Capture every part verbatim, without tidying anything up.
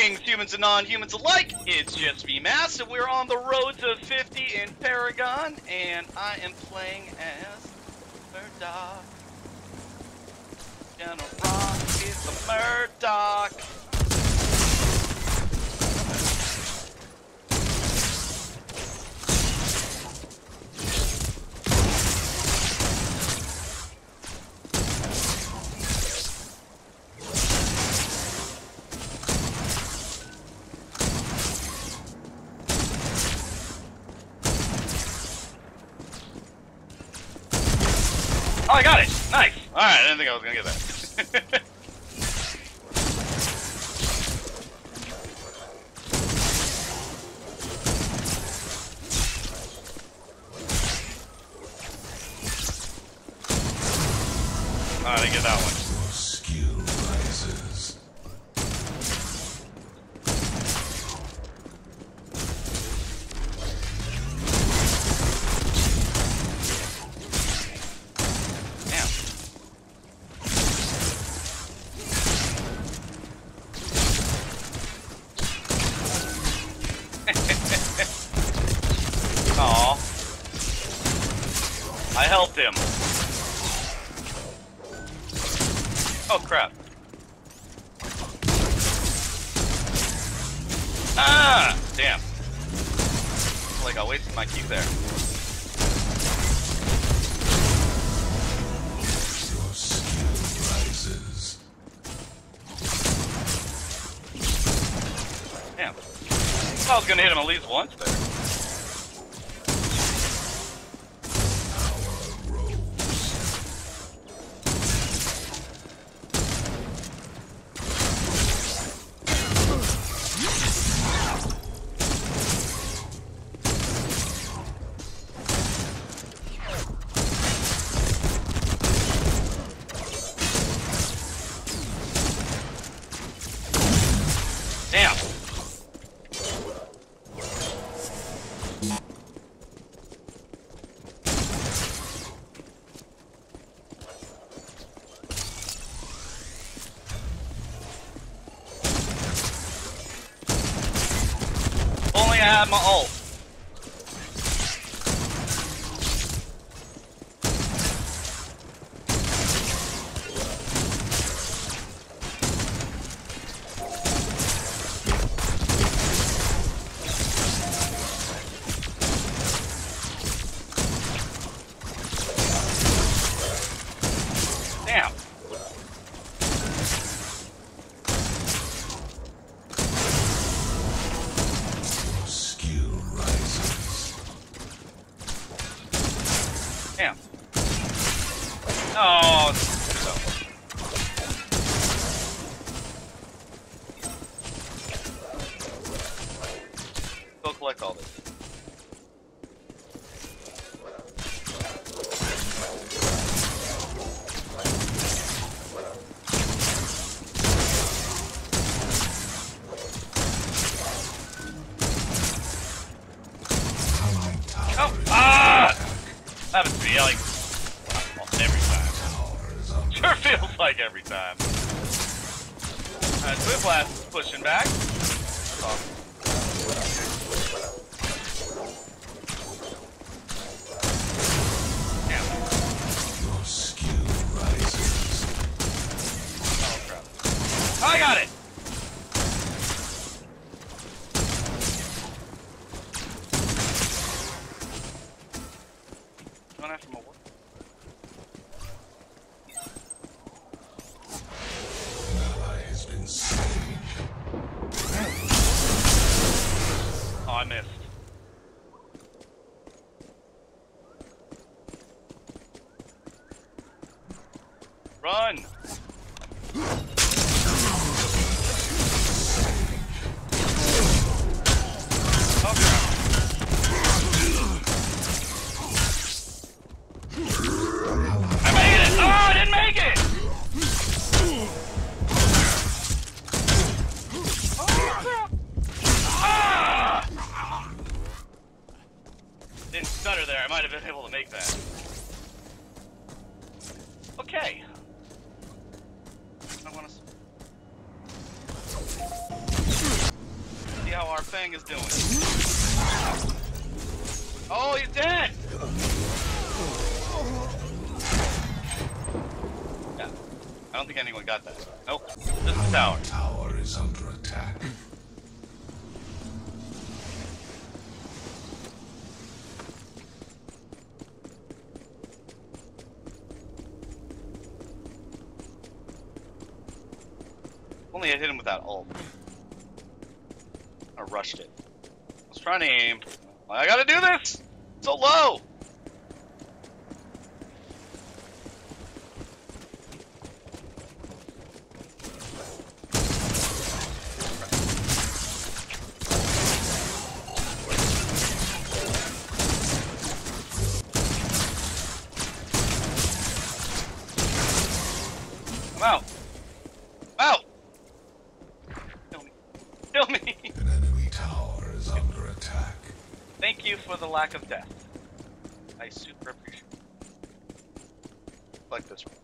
things, humans and non-humans alike. It's just me, Mass, and we're on the road to fifty in Paragon, and I am playing as Murdock. Gonna rock is the Murdock. Oh, I got it! Nice! Alright, I didn't think I was gonna get that. Alright, I didn't get that one. Skill rises. Aww. I helped him. Oh crap. Ah! Damn. Like I wasted my key there. Your skill rises. Damn. I was gonna hit him at least once there. Damn. Only I had my ult. Damn. Skill rises. Damn. Oh, so. Go collect all this. I have to be like every time. Sure feels like every time. Alright, Twin Blast is pushing back. That's awesome. Damn. Your skill rises. Oh crap. Oh, I got it! After my work. An ally has been slain. Oh, I missed. Run! thing is doing. Oh, you're dead! Yeah. I don't think anyone got that. Nope. Just the tower. Tower is under attack. Only I hit him with that ult. I rushed it. I was trying to aim. I gotta do this! It's so low! I'm out! I'm out! Kill me. Kill me! An enemy tower is under attack. Thank you for the lack of death. I super appreciate it. Like this one.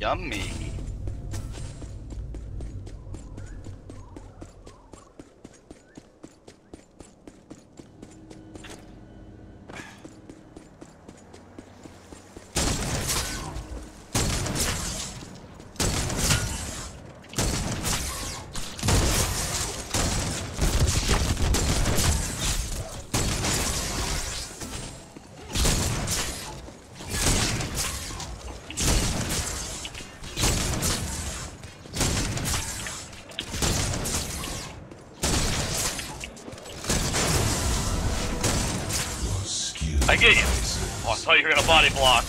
Yummy. I get you. Oh, I thought you were gonna body block.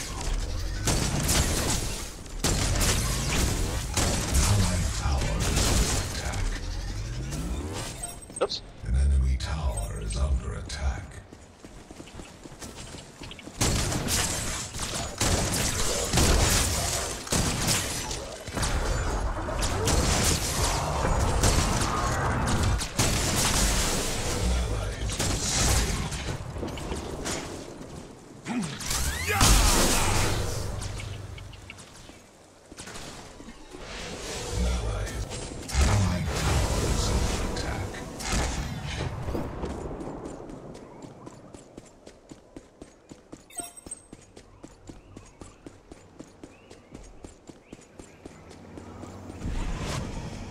Oops. An enemy tower is under attack.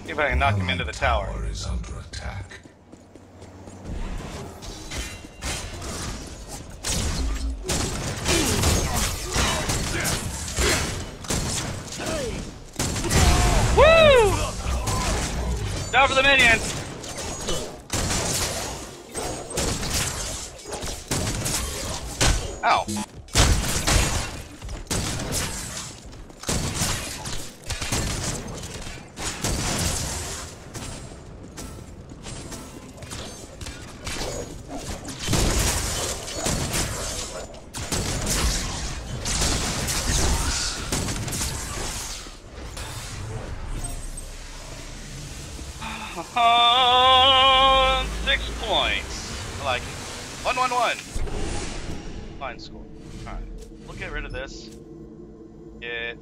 See if I can knock him into the tower. Tower is under attack. Woo! Down for the minions! Ow. Uh, six points. I like it. One, one, one. Fine score. All right. We'll get rid of this. Get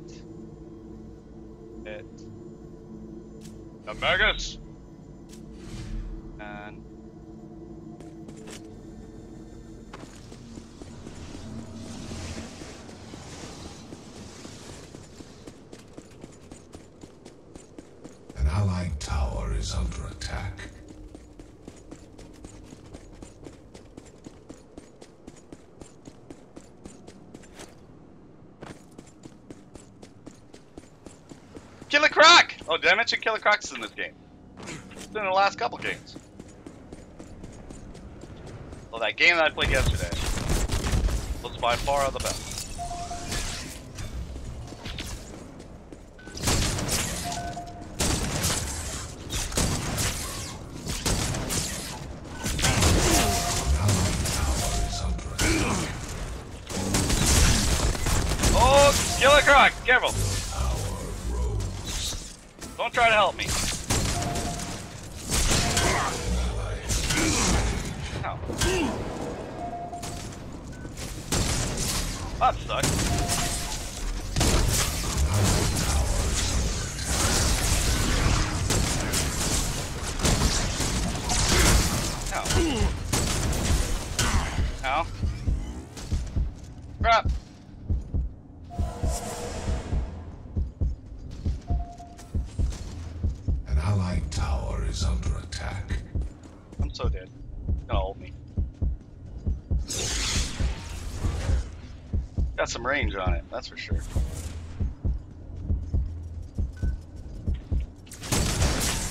it. The Magus. And allied tower is under attack. Killer Croc! Oh, did I mention Killer Crocs in this game? It's been in the last couple games. Well, that game that I played yesterday was by far the best. Killer Croc, careful! Don't try to help me. Ow. That sucks. crap. An allied tower is under attack. I'm so dead. Don't hold me. Got some range on it, that's for sure.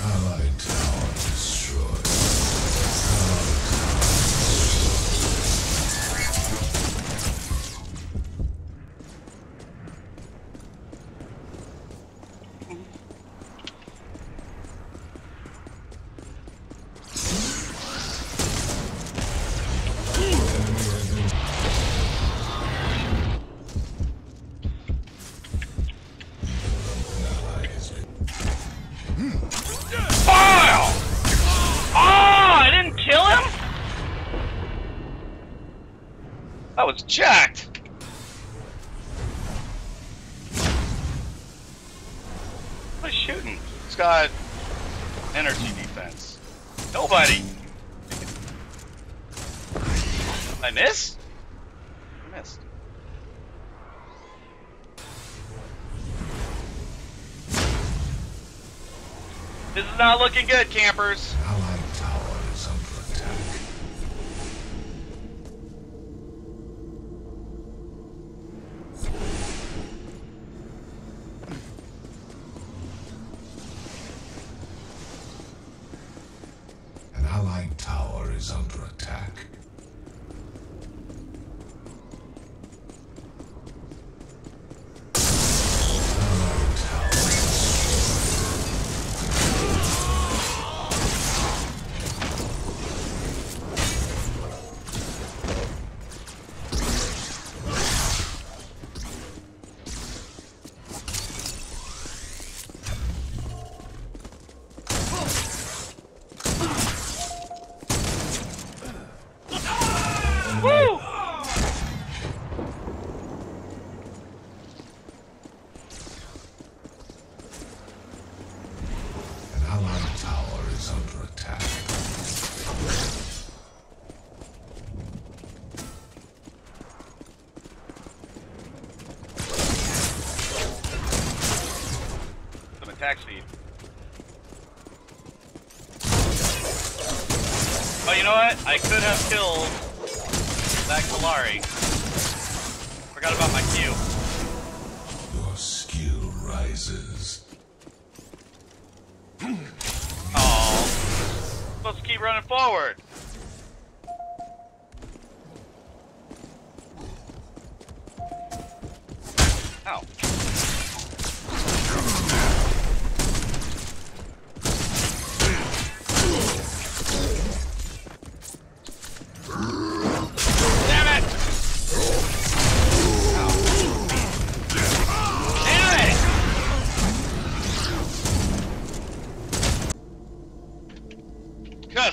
Allied tower destroyed. Jacked. What is shooting? It's got energy defense. Nobody. I miss? I missed. This is not looking good, campers. Taxi. Oh, you know what? I could have killed that Kalari. Forgot about my Q. Your skill rises. Oh, I'm supposed to keep running forward.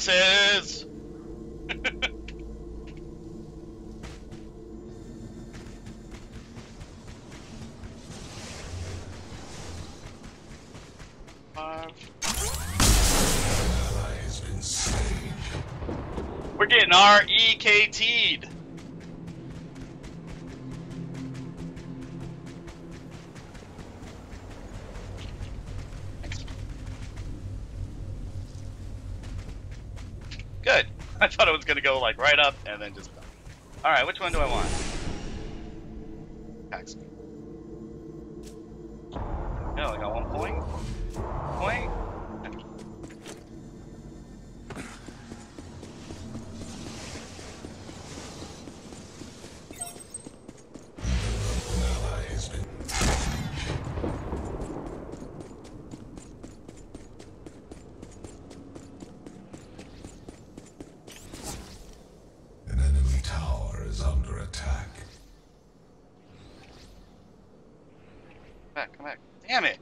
Is uh, we're getting R E K T'd. I thought it was going to go like right up and then just back. All right, which one do I want? Taxi. No, I got one point. Point. Damn it!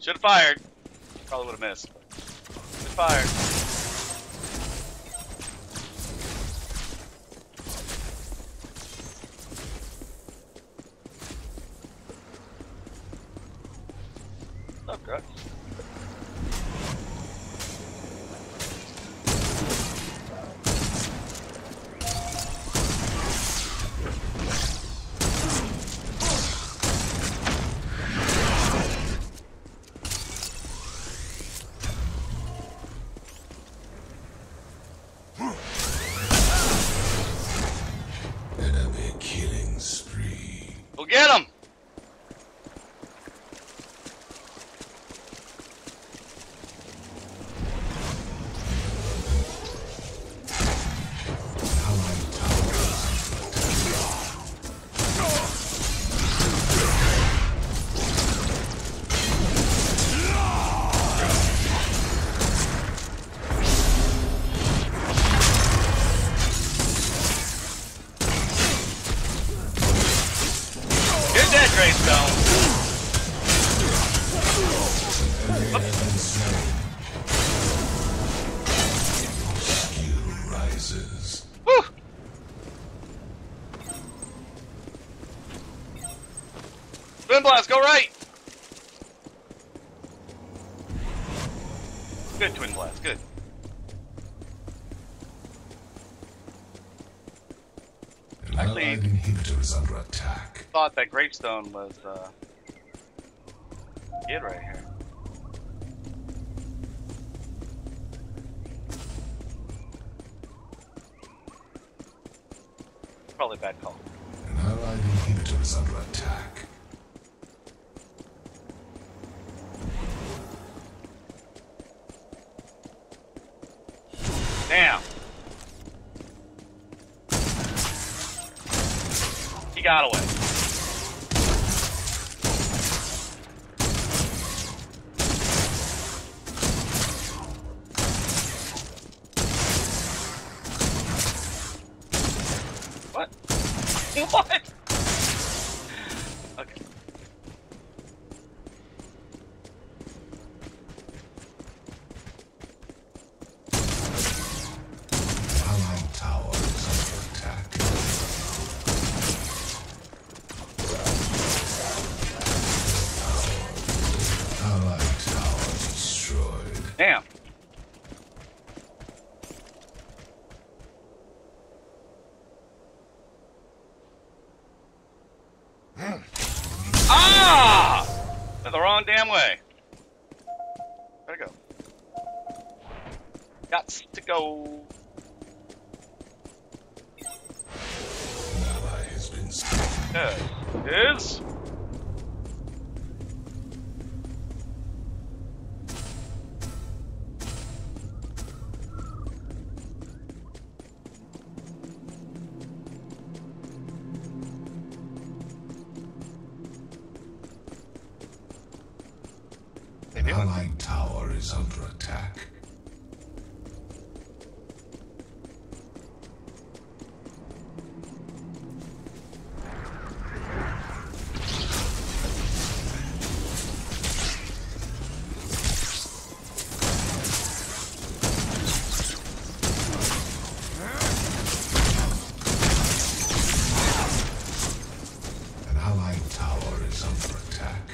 Should have fired. Probably would have missed. Should have fired. What's up, Croc? get him! Twin Blast, go right! Good, Twin Blast, good. An allied inhibitor is under attack. Thought that gravestone was, uh... kid right here. Probably a bad call. An allied inhibitor is under attack. Damn. He got away. What? What? Okay. Damn. Mm. Ah! They're the wrong damn way. Gotta go. Got to go. Ally has been stolen. Good. Is. The allied tower is under attack. An allied tower is under attack.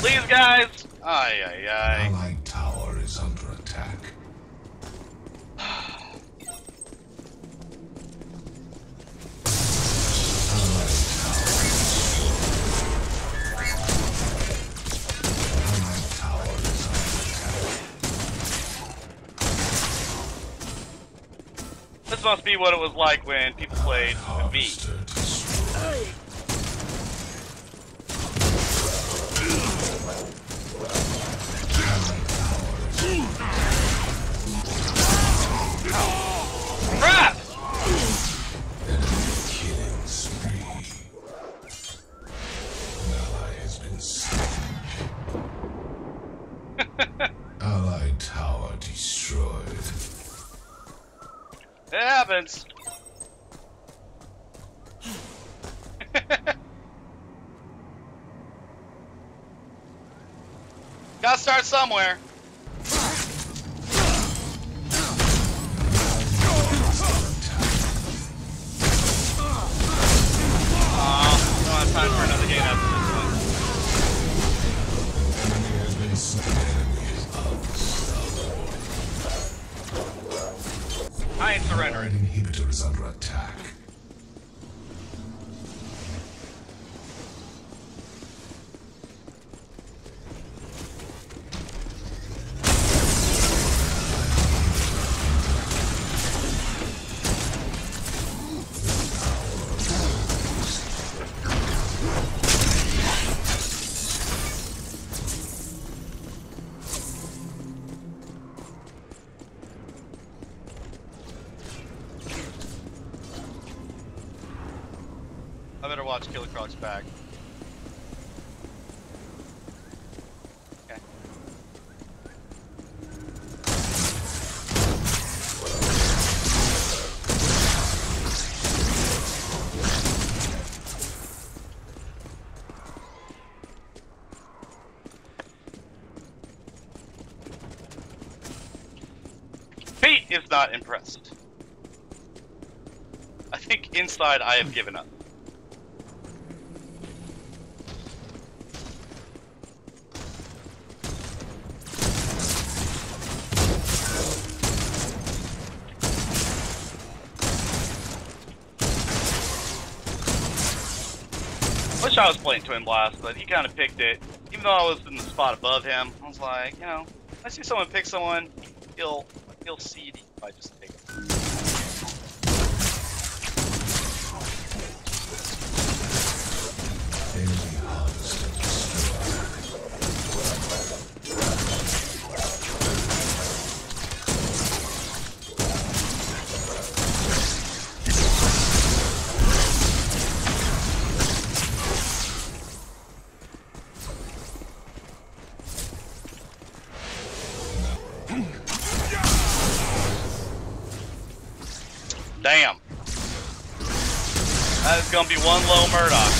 Please, guys! Aye, aye, aye. Allied tower is under attack. Allied tower is under attack. This must be what it was like when people played V. Allied tower destroyed. It happens. Gotta start somewhere. Time for another game after this one. I ain't surrendering. Inhibitor is under attack. Watch Killer Crocs back. Okay. Pete is not impressed. I think inside I have given up. I was playing Twin Blast, but he kind of picked it. Even though I was in the spot above him, I was like, you know, I see someone pick someone, he'll he'll see it if I just take it. Gonna be one low Murdock.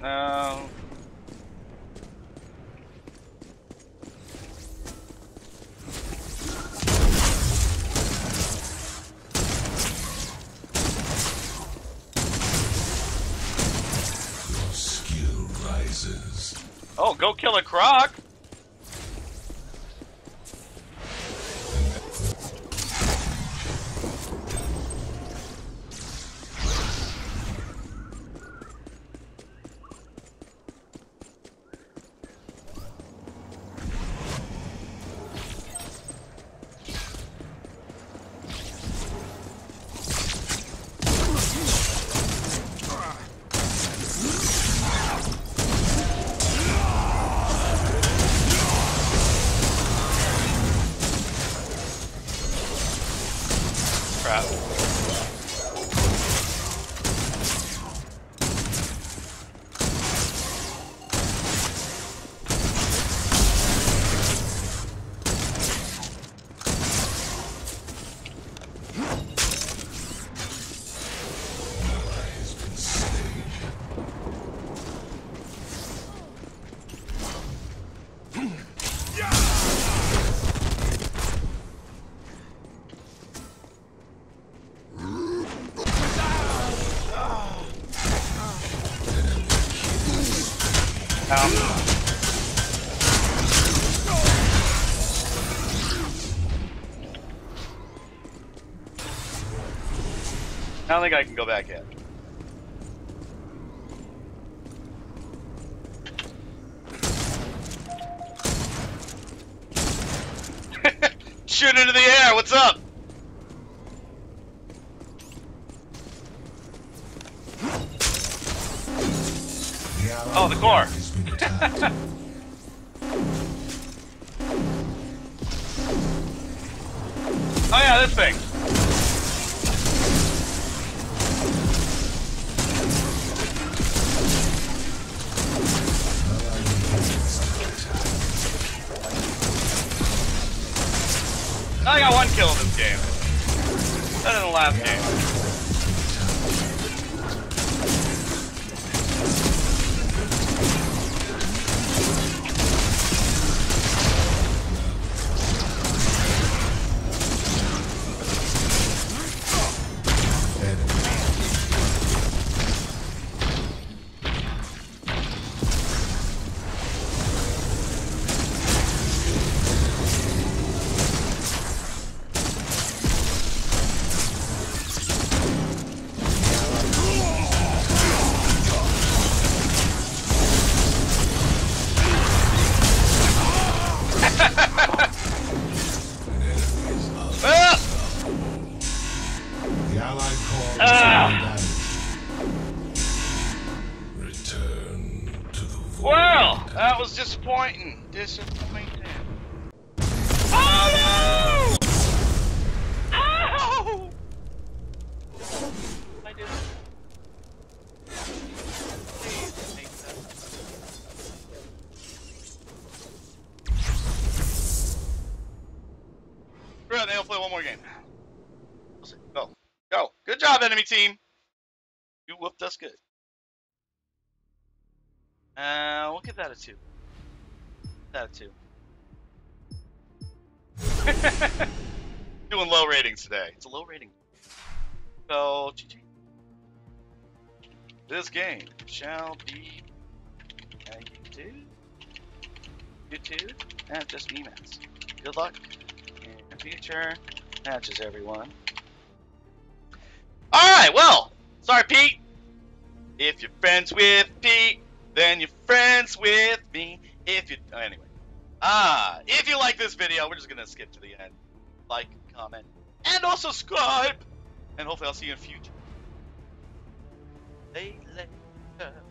No. Oh, go kill a croc! I don't think I can go back yet. Shoot into the air, what's up? Oh, the core. Oh yeah, this thing. after. Disappointing. Disappointing. Oh no! Ow! I did. Please take that. Right, they'll play one more game. Go. Go. Good job, enemy team. You whooped us good. Uh, we'll give that a two. That too. Doing low ratings today. It's a low rating. So, G G. This game shall be at YouTube. YouTube and just me, Mass. Good luck in future matches, everyone. Alright, well, sorry, Pete. If you're friends with Pete, then you're friends with me. If you, oh, anyway, ah, if you like this video, we're just gonna skip to the end. Like, comment, and also subscribe. And hopefully, I'll see you in future. Later.